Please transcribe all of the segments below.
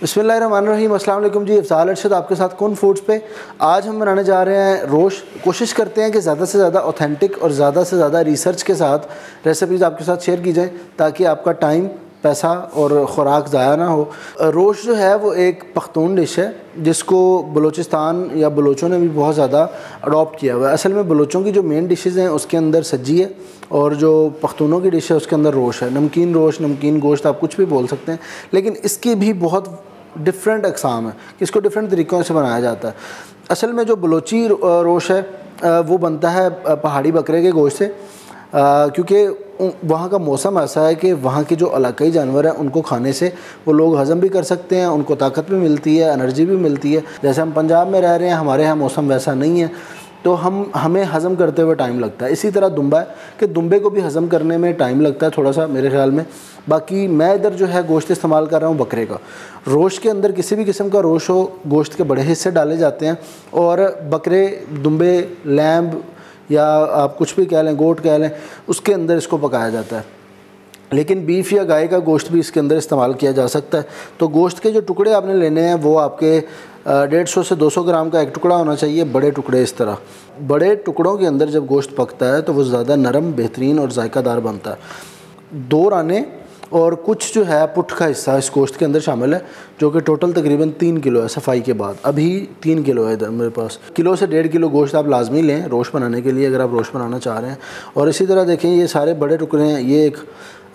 बिस्मिल्लाहिर्रहमानिर्रहीम अस्सलाम वालेकुम जी। अफजाल अरशद आपके साथ कुन फूड्स पे। आज हम बनाने जा रहे हैं रोश। कोशिश करते हैं कि ज़्यादा से ज़्यादा ऑथेंटिक और ज़्यादा से ज़्यादा रिसर्च के साथ रेसिपीज़ आपके साथ शेयर की जाए ताकि आपका टाइम, पैसा और ख़ुराक ज़ाया ना हो। रोश जो है वो एक पख्तून डिश है जिसको बलूचिस्तान या बलूचों ने भी बहुत ज़्यादा अडॉप्ट किया हुआ है। असल में बलूचों की जो मेन डिशेस हैं उसके अंदर सज्जी है और जो पख्तूनों की डिश है उसके अंदर रोश है। नमकीन रोश, नमकीन गोश्त, आप कुछ भी बोल सकते हैं, लेकिन इसकी भी बहुत डिफरेंट अकसाम है। इसको डिफरेंट तरीक़ों से बनाया जाता है। असल में जो बलूची रोश है वो बनता है पहाड़ी बकरे के गोश्त से, क्योंकि वहाँ का मौसम ऐसा है कि वहाँ के जो इलाक़ाई जानवर हैं उनको खाने से वो लोग हज़म भी कर सकते हैं, उनको ताकत भी मिलती है, एनर्जी भी मिलती है। जैसे हम पंजाब में रह रहे हैं, हमारे यहाँ मौसम वैसा नहीं है तो हमें हज़म करते हुए टाइम लगता है। इसी तरह दुम्बा है कि दुम्बे को भी हज़म करने में टाइम लगता है थोड़ा सा, मेरे ख्याल में। बाकी मैं इधर जो है गोश्त इस्तेमाल कर रहा हूँ बकरे का। रोश के अंदर किसी भी किस्म का रोश हो, गोश्त के बड़े हिस्से डाले जाते हैं और बकरे, दुम्बे, लैम्ब या आप कुछ भी कह लें, गोट कह लें, उसके अंदर इसको पकाया जाता है। लेकिन बीफ या गाय का गोश्त भी इसके अंदर इस्तेमाल किया जा सकता है। तो गोश्त के जो टुकड़े आपने लेने हैं वो आपके 150 से 200 ग्राम का एक टुकड़ा होना चाहिए, बड़े टुकड़े। इस तरह बड़े टुकड़ों के अंदर जब गोश्त पकता है तो वो ज़्यादा नरम, बेहतरीन और जायकादार बनता है। 2 राने और कुछ जो है पुट्ठ का हिस्सा इस गोश्त के अंदर शामिल है, जो कि टोटल तकरीबन 3 किलो है। सफाई के बाद अभी 3 किलो है इधर मेरे पास। किलो से 1.5 किलो गोश्त आप लाजमी लें रोश बनाने के लिए, अगर आप रोश बनाना चाह रहे हैं। और इसी तरह देखें, ये सारे बड़े टुकड़े हैं, ये एक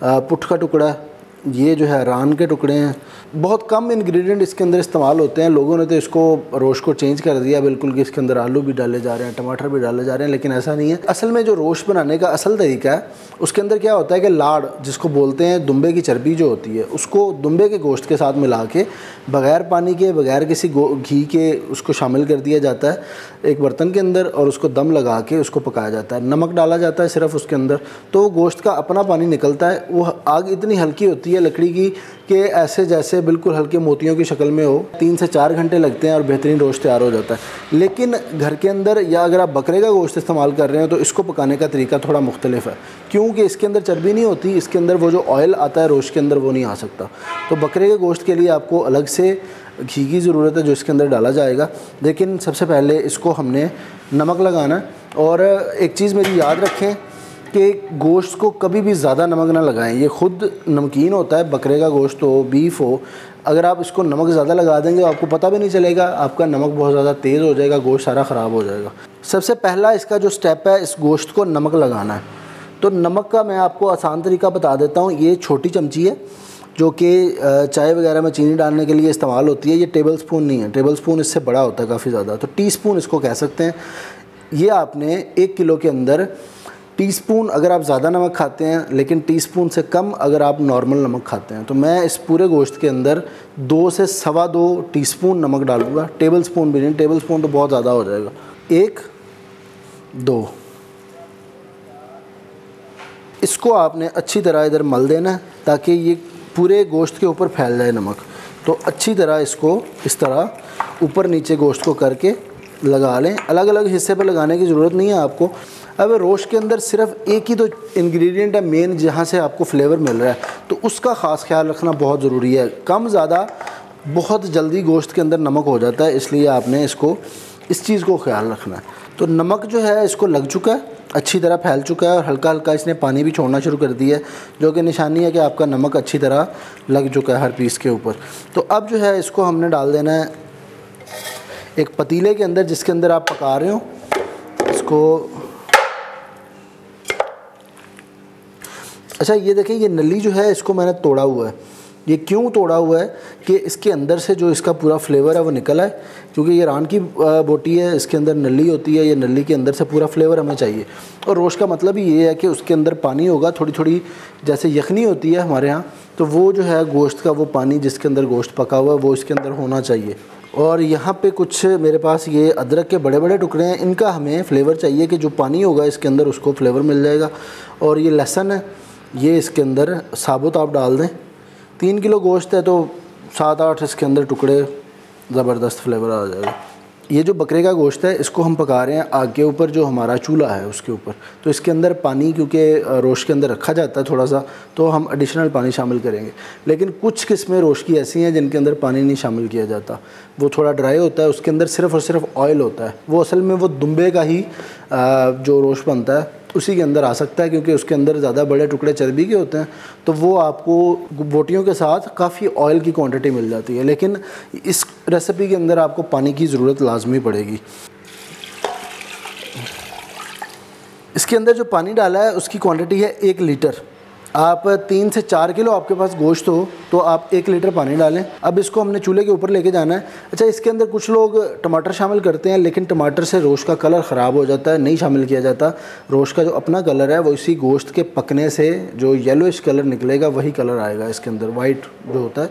पुट्ठ का टुकड़ा है, ये जो है रान के टुकड़े हैं। बहुत कम इंग्रेडिएंट इसके अंदर इस्तेमाल होते हैं। लोगों ने तो इसको, रोश को चेंज कर दिया बिल्कुल कि इसके अंदर आलू भी डाले जा रहे हैं, टमाटर भी डाले जा रहे हैं, लेकिन ऐसा नहीं है। असल में जो रोश बनाने का असल तरीका है उसके अंदर क्या होता है कि लाड़, जिसको बोलते हैं, दुम्बे की चर्बी जो होती है, उसको दुम्बे के गोश्त के साथ मिला के बग़ैर पानी के, बग़ैर किसी घी के उसको शामिल कर दिया जाता है एक बर्तन के अंदर और उसको दम लगा के उसको पकाया जाता है। नमक डाला जाता है सिर्फ उसके अंदर, तो गोश्त का अपना पानी निकलता है। वो आग इतनी हल्की होती है लकड़ी की कि ऐसे जैसे बिल्कुल हल्के मोतियों की शक्ल में हो। 3 से 4 घंटे लगते हैं और बेहतरीन रोश तैयार हो जाता है। लेकिन घर के अंदर या अगर आप बकरे का गोश्त इस्तेमाल कर रहे हो तो इसको पकाने का तरीका थोड़ा मुख्तलिफ है, क्योंकि इसके अंदर चर्बी नहीं होती, इसके अंदर वो जो ऑयल आता है रोश के अंदर वो नहीं आ सकता। तो बकरे के गोश्त के लिए आपको अलग से घी की ज़रूरत है जो इसके अंदर डाला जाएगा। लेकिन सबसे पहले इसको हमने नमक लगाना। और एक चीज़ मेरी याद रखें कि गोश्त को कभी भी ज़्यादा नमक ना लगाएं। ये खुद नमकीन होता है, बकरे का गोश्त हो, बीफ हो, अगर आप इसको नमक ज़्यादा लगा देंगे तो आपको पता भी नहीं चलेगा, आपका नमक बहुत ज़्यादा तेज़ हो जाएगा, गोश्त सारा ख़राब हो जाएगा। सबसे पहला इसका जो स्टेप है, इस गोश्त को नमक लगाना है। तो नमक का मैं आपको आसान तरीका बता देता हूँ। ये छोटी चमची है जो कि चाय वगैरह में चीनी डालने के लिए इस्तेमाल होती है। ये टेबल स्पून नहीं है, टेबल स्पून इससे बड़ा होता है काफ़ी ज़्यादा, तो टीस्पून इसको कह सकते हैं। ये आपने 1 किलो के अंदर टीस्पून, अगर आप ज़्यादा नमक खाते हैं, लेकिन टीस्पून से कम अगर आप नॉर्मल नमक खाते हैं। तो मैं इस पूरे गोश्त के अंदर 2 से 2.25 टीस्पून नमक डालूंगा, टेबल स्पून भी नहीं, टेबल स्पून तो बहुत ज़्यादा हो जाएगा। 1, 2 इसको आपने अच्छी तरह इधर मल देना है ताकि ये पूरे गोश्त के ऊपर फैल जाए नमक। तो अच्छी तरह इसको इस तरह ऊपर नीचे गोश्त को करके लगा लें। अलग अलग हिस्से पर लगाने की ज़रूरत नहीं है आपको। अब रोश के अंदर सिर्फ एक ही तो इंग्रेडिएंट है मेन जहाँ से आपको फ्लेवर मिल रहा है, तो उसका ख़ास ख्याल रखना बहुत ज़रूरी है। कम ज़्यादा बहुत जल्दी गोश्त के अंदर नमक हो जाता है, इसलिए आपने इसको, इस चीज़ को ख्याल रखना है। तो नमक जो है इसको लग चुका है, अच्छी तरह फैल चुका है और हल्का हल्का इसने पानी भी छोड़ना शुरू कर दिया है, जो कि निशानी है कि आपका नमक अच्छी तरह लग चुका है हर पीस के ऊपर। तो अब जो है इसको हमने डाल देना है एक पतीले के अंदर जिसके अंदर आप पका रहे हो इसको। अच्छा, ये देखें, ये नली जो है इसको मैंने तोड़ा हुआ है। ये क्यों तोड़ा हुआ है कि इसके अंदर से जो इसका पूरा फ्लेवर है वो निकला है, क्योंकि ये रान की बोटी है, इसके अंदर नली होती है, ये नली के अंदर से पूरा फ्लेवर हमें चाहिए। और रोश का मतलब ये है कि उसके अंदर पानी होगा, थोड़ी थोड़ी जैसे यखनी होती है हमारे यहाँ, तो वो जो है गोश्त का वो पानी जिसके अंदर गोश्त पका हुआ है वो इसके अंदर होना चाहिए। और यहाँ पे कुछ मेरे पास ये अदरक के बड़े बड़े टुकड़े हैं, इनका हमें फ्लेवर चाहिए कि जो पानी होगा इसके अंदर उसको फ्लेवर मिल जाएगा। और ये लहसुन है, ये इसके अंदर साबुत आप डाल दें। 3 किलो गोश्त है तो 7-8 इसके अंदर टुकड़े, ज़बरदस्त फ्लेवर आ जाएगा। ये जो बकरे का गोश्त है इसको हम पका रहे हैं आग के ऊपर, जो हमारा चूल्हा है उसके ऊपर। तो इसके अंदर पानी, क्योंकि रोश के अंदर रखा जाता है थोड़ा सा, तो हम एडिशनल पानी शामिल करेंगे। लेकिन कुछ किस्में रोश की ऐसी हैं जिनके अंदर पानी नहीं शामिल किया जाता, वो थोड़ा ड्राई होता है, उसके अंदर सिर्फ़ और सिर्फ ऑयल होता है। वो असल में वो दुम्बे का ही जो रोश बनता है उसी के अंदर आ सकता है, क्योंकि उसके अंदर ज़्यादा बड़े टुकड़े चर्बी के होते हैं, तो वो आपको बोटियों के साथ काफ़ी ऑयल की क्वांटिटी मिल जाती है। लेकिन इस रेसिपी के अंदर आपको पानी की ज़रूरत लाजमी पड़ेगी। इसके अंदर जो पानी डाला है उसकी क्वांटिटी है 1 लीटर। आप 3 से 4 किलो आपके पास गोश्त हो तो आप 1 लीटर पानी डालें। अब इसको हमने चूल्हे के ऊपर लेके जाना है। अच्छा, इसके अंदर कुछ लोग टमाटर शामिल करते हैं, लेकिन टमाटर से रोश का कलर ख़राब हो जाता है, नहीं शामिल किया जाता। रोश का जो अपना कलर है वो इसी गोश्त के पकने से जो येलोइश कलर निकलेगा वही कलर आएगा इसके अंदर, वाइट जो होता है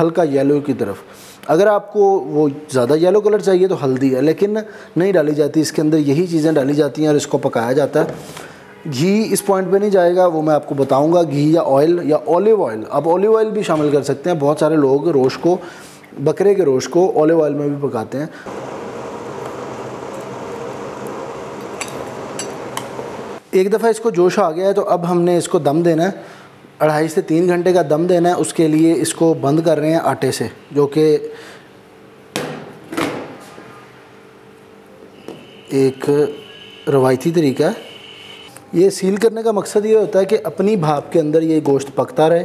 हल्का येलो की तरफ। अगर आपको वो ज़्यादा येलो कलर चाहिए तो हल्दी है, लेकिन नहीं डाली जाती इसके अंदर, यही चीज़ें डाली जाती हैं और इसको पकाया जाता है। घी इस पॉइंट पे नहीं जाएगा, वो मैं आपको बताऊंगा। घी या ऑयल या ऑलिव ऑयल, आप ऑलिव ऑयल भी शामिल कर सकते हैं। बहुत सारे लोग रोश को, बकरे के रोश को ऑलिव ऑयल में भी पकाते हैं। एक दफ़ा इसको जोश आ गया है तो अब हमने इसको दम देना है। 2.5 से 3 घंटे का दम देना है। उसके लिए इसको बंद कर रहे हैं आटे से, जो कि एक रवायती तरीका है। ये सील करने का मकसद ये होता है कि अपनी भाप के अंदर ये गोश्त पकता रहे,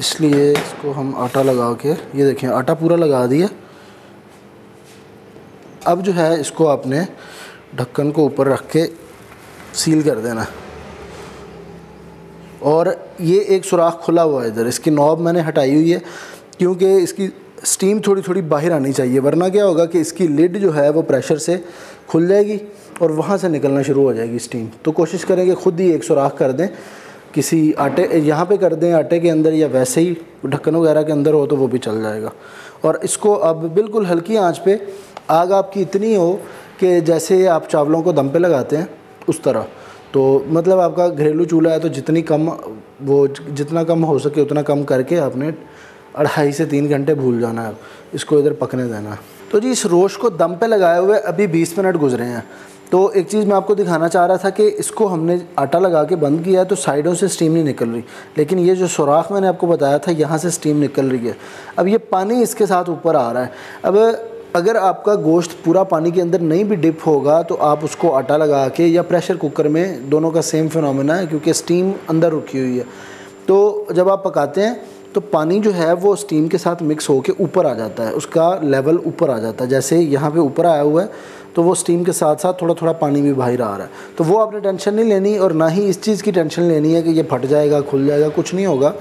इसलिए इसको हम आटा लगा के, ये देखें आटा पूरा लगा दिया। अब जो है इसको आपने ढक्कन को ऊपर रख के सील कर देना। और ये एक सुराख खुला हुआ है इधर, इसकी नॉब मैंने हटाई हुई है क्योंकि इसकी स्टीम थोड़ी थोड़ी बाहर आनी चाहिए, वरना क्या होगा कि इसकी लिड जो है वो प्रेशर से खुल जाएगी और वहाँ से निकलना शुरू हो जाएगी स्टीम। तो कोशिश करें कि खुद ही एक सुराख कर दें, किसी आटे यहाँ पे कर दें आटे के अंदर, या वैसे ही ढक्कन वगैरह के अंदर हो तो वो भी चल जाएगा। और इसको अब बिल्कुल हल्की आंच पे, आग आपकी इतनी हो कि जैसे आप चावलों को दम पे लगाते हैं उस तरह, तो मतलब आपका घरेलू चूल्हा है तो जितना कम हो सके उतना कम करके आपने 2.5 से 3 घंटे भूल जाना है। इसको इधर पकने देना है। तो जी, इस रोश को दम पे लगाए हुए अभी 20 मिनट गुजरे हैं। तो एक चीज़ मैं आपको दिखाना चाह रहा था कि इसको हमने आटा लगा के बंद किया है तो साइडों से स्टीम नहीं निकल रही, लेकिन ये जो सुराख मैंने आपको बताया था यहाँ से स्टीम निकल रही है। अब ये पानी इसके साथ ऊपर आ रहा है। अब अगर आपका गोश्त पूरा पानी के अंदर नहीं भी डिप होगा तो आप उसको आटा लगा के या प्रेशर कुकर में, दोनों का सेम फिनोमेना है क्योंकि स्टीम अंदर रुकी हुई है, तो जब आप पकाते हैं तो पानी जो है वो स्टीम के साथ मिक्स होके ऊपर आ जाता है, उसका लेवल ऊपर आ जाता है। जैसे यहाँ पे ऊपर आया हुआ है तो वो स्टीम के साथ साथ थोड़ा थोड़ा पानी भी बाहर आ रहा है। तो वो आपने टेंशन नहीं लेनी और ना ही इस चीज़ की टेंशन लेनी है कि ये फट जाएगा, खुल जाएगा, कुछ नहीं होगा।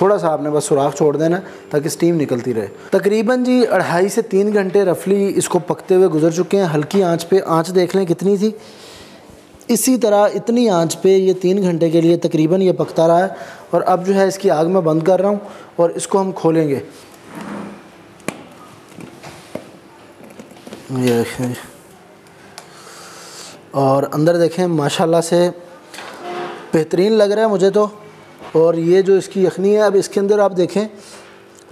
थोड़ा सा आपने बस सुराख छोड़ देना ताकि स्टीम निकलती रहे। तकरीबन जी 2.5 से 3 घंटे रफली इसको पकते हुए गुजर चुके हैं। हल्की आँच पर, आँच देख लें कितनी थी, इसी तरह इतनी आंच पे ये 3 घंटे के लिए तकरीबन ये पकता रहा है। और अब जो है इसकी आग मैं बंद कर रहा हूँ और इसको हम खोलेंगे। ये देखें और अंदर देखें, माशाल्लाह से बेहतरीन लग रहा है मुझे तो। और ये जो इसकी यखनी है, अब इसके अंदर आप देखें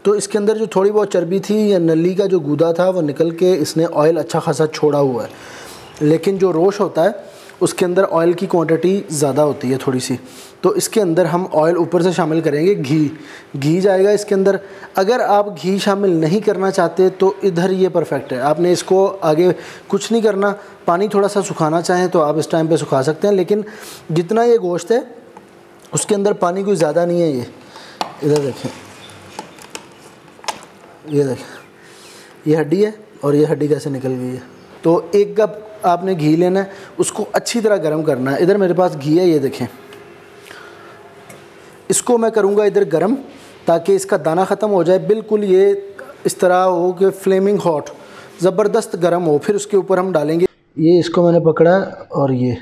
तो इसके अंदर जो थोड़ी बहुत चर्बी थी या नली का जो गूदा था वो निकल के इसने ऑयल अच्छा खासा छोड़ा हुआ है। लेकिन जो रोश होता है उसके अंदर ऑयल की क्वांटिटी ज़्यादा होती है थोड़ी सी, तो इसके अंदर हम ऑयल ऊपर से शामिल करेंगे। घी जाएगा इसके अंदर। अगर आप घी शामिल नहीं करना चाहते तो इधर ये परफेक्ट है, आपने इसको आगे कुछ नहीं करना। पानी थोड़ा सा सुखाना चाहें तो आप इस टाइम पे सुखा सकते हैं, लेकिन जितना ये गोश्त है उसके अंदर पानी कोई ज़्यादा नहीं है। ये इधर देखें, ये देखें, ये हड्डी है और ये हड्डी कैसे निकल गई है। तो 1 कप आपने घी लेना है, उसको अच्छी तरह गर्म करना है। इधर मेरे पास घी है, ये देखें, इसको मैं करूँगा इधर गर्म ताकि इसका दाना ख़त्म हो जाए। बिल्कुल ये इस तरह हो कि फ्लेमिंग हॉट, ज़बरदस्त गर्म हो। फिर उसके ऊपर हम डालेंगे, ये इसको मैंने पकड़ा और ये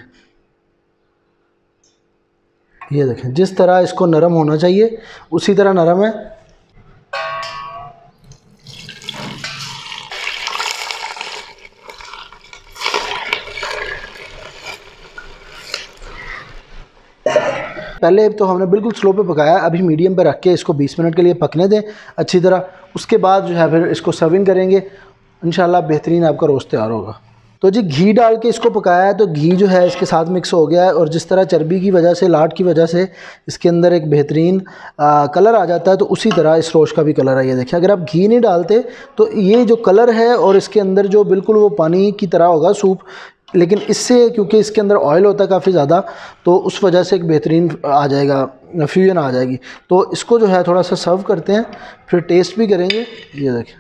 देखें, जिस तरह इसको नरम होना चाहिए उसी तरह नरम है। पहले तो हमने बिल्कुल स्लो पे पकाया, अभी मीडियम पे रख के इसको 20 मिनट के लिए पकने दें अच्छी तरह। उसके बाद जो है फिर इसको सर्विंग करेंगे, इंशाल्लाह बेहतरीन आपका रोस्ट तैयार होगा। तो जी घी डाल के इसको पकाया है, तो घी जो है इसके साथ मिक्स हो गया है और जिस तरह चर्बी की वजह से, लाट की वजह से इसके अंदर एक बेहतरीन कलर आ जाता है, तो उसी तरह इस रोश का भी कलर है। ये देखिए, अगर आप घी नहीं डालते तो ये जो कलर है और इसके अंदर जो बिल्कुल वो पानी की तरह होगा सूप, लेकिन इससे क्योंकि इसके अंदर ऑयल होता है काफ़ी ज़्यादा, तो उस वजह से एक बेहतरीन आ जाएगा, फ्यूजन आ जाएगी। तो इसको जो है थोड़ा सा सर्व करते हैं, फिर टेस्ट भी करेंगे। ये देखिए,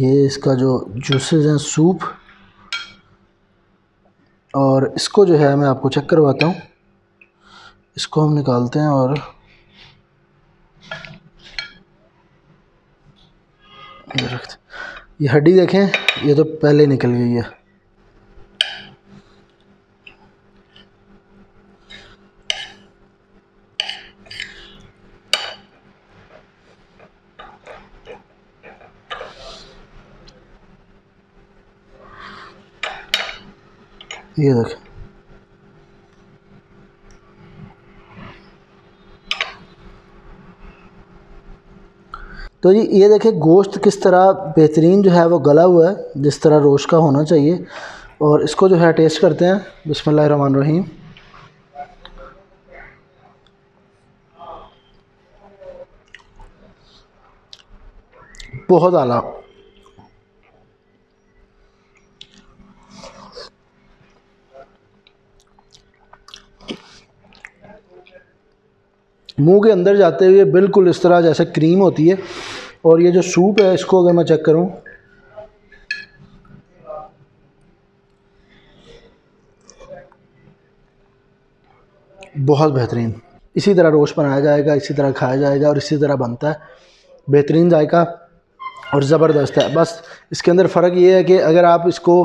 ये इसका जो जूसेस हैं सूप, और इसको जो है मैं आपको चेक करवाता हूँ। इसको हम निकालते हैं और ये हड्डी देखें, ये तो पहले निकल गई है। ये देखें, तो जी ये देखें गोश्त किस तरह बेहतरीन जो है वो गला हुआ है, जिस तरह रोश का होना चाहिए। और इसको जो है टेस्ट करते हैं। बिस्मिल्लाहिर्रहमानिर्रहीम। बहुत आला, मुंह के अंदर जाते हुए बिल्कुल इस तरह जैसे क्रीम होती है। और ये जो सूप है इसको अगर मैं चेक करूं, बहुत बेहतरीन। इसी तरह रोस्ट बनाया जाएगा, इसी तरह खाया जाएगा और इसी तरह बनता है। बेहतरीन जायका और ज़बरदस्त है। बस इसके अंदर फ़र्क ये है कि अगर आप इसको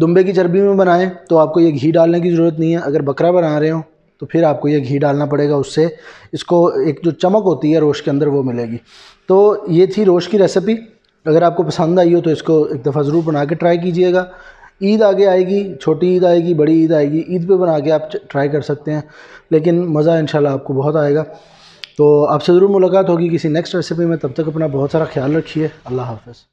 दुम्बे की चर्बी में बनाएं तो आपको ये घी डालने की ज़रूरत नहीं है। अगर बकरा बना रहे हो तो फिर आपको ये घी डालना पड़ेगा, उससे इसको एक जो चमक होती है रोश के अंदर वो मिलेगी। तो ये थी रोश की रेसिपी। अगर आपको पसंद आई हो तो इसको एक दफ़ा ज़रूर बना के ट्राई कीजिएगा। ईद आगे आएगी, छोटी ईद आएगी, बड़ी ईद आएगी, ईद पे बना के आप ट्राई कर सकते हैं, लेकिन मज़ा इंशाल्लाह आपको बहुत आएगा। तो आपसे ज़रूर मुलाकात होगी किसी नेक्स्ट रेसिपी में। तब तक अपना बहुत सारा ख्याल रखिए। अल्लाह हाफ़िज़।